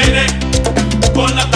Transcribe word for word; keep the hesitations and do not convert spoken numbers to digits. viene con la